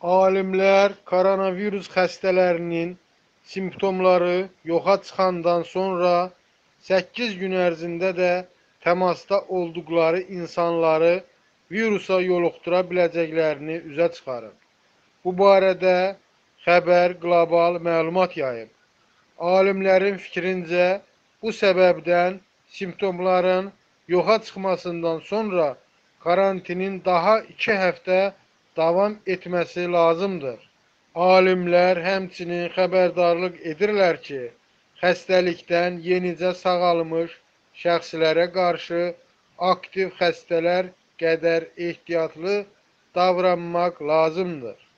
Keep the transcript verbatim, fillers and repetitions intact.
Alimler koronavirus xəstələrinin simptomları yoxa çıxandan sonra səkkiz gün ərzində də təmasda olduqları insanları virusa yoluxdura biləcəklərini üzə çıxarıb. Bu barədə Xəbər Qlobal məlumat yayıb. Alimlərin fikrincə bu səbəbdən simptomların yoxa çıxmasından sonra karantinin daha iki həftə davam etməsi lazımdır. Alimlər həmçinin xəbərdarlıq edirlər ki, xəstəlikdən yenicə sağalmış şəxslərə qarşı aktiv xəstələr qədər ehtiyatlı davranmaq lazımdır.